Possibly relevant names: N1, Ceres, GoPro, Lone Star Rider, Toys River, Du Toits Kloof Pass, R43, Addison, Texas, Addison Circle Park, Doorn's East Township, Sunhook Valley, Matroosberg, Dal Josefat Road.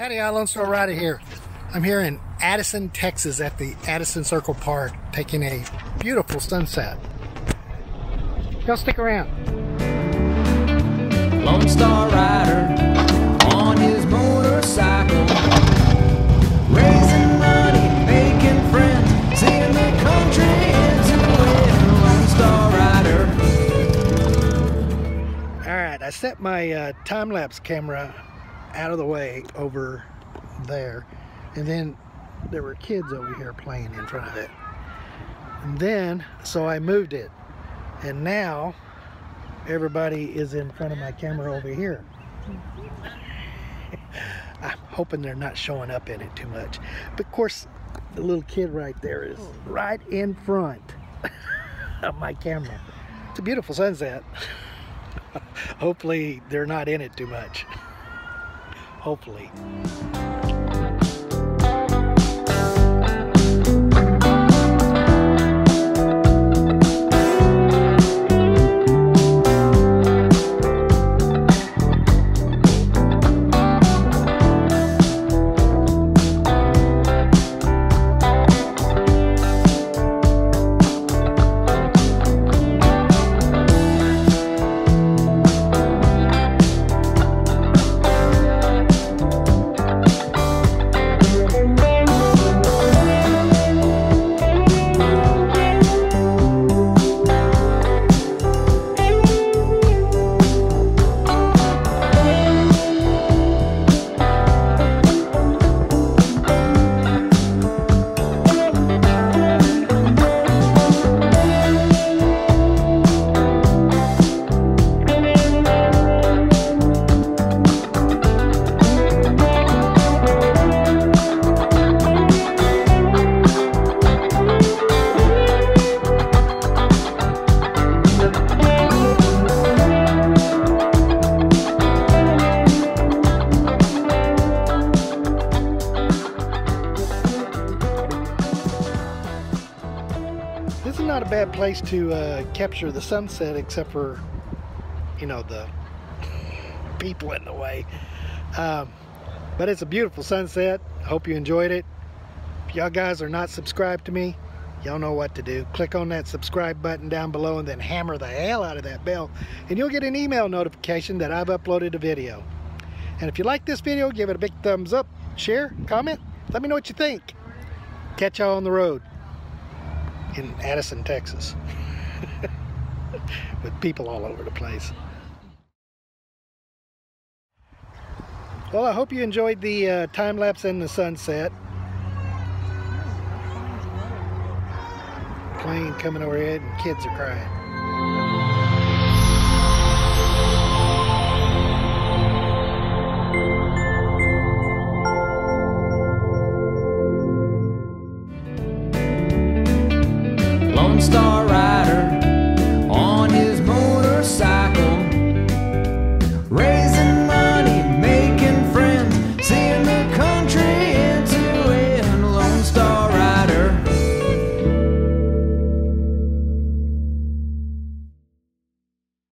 Howdy, y'all. Lone Star Rider here. I'm here in Addison, Texas at the Addison Circle Park taking a beautiful sunset. Y'all stick around. Lone Star Rider on his motorcycle, raising money, making friends, seeing the country into it. Lone Star Rider. Alright, I set my time-lapse camera out of the way over there, and then there were kids over here playing in front of it, and then so I moved it, and now everybody is in front of my camera over here. I'm hoping they're not showing up in it too much, but of course the little kid right there is right in front of my camera. It's a beautiful sunset. Hopefully they're not in it too much. Hopefully. This is not a bad place to capture the sunset, except for, you know, the people in the way. But it's a beautiful sunset. I hope you enjoyed it. If y'all guys are not subscribed to me, y'all know what to do. Click on that subscribe button down below and then hammer the hell out of that bell, and you'll get an email notification that I've uploaded a video. And if you like this video, give it a big thumbs up, share, comment, let me know what you think. Catch y'all on the road in Addison, Texas, with people all over the place. Well, I hope you enjoyed the time lapse in the sunset. Plane coming overhead and kids are crying. Lone Star Rider.